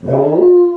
No.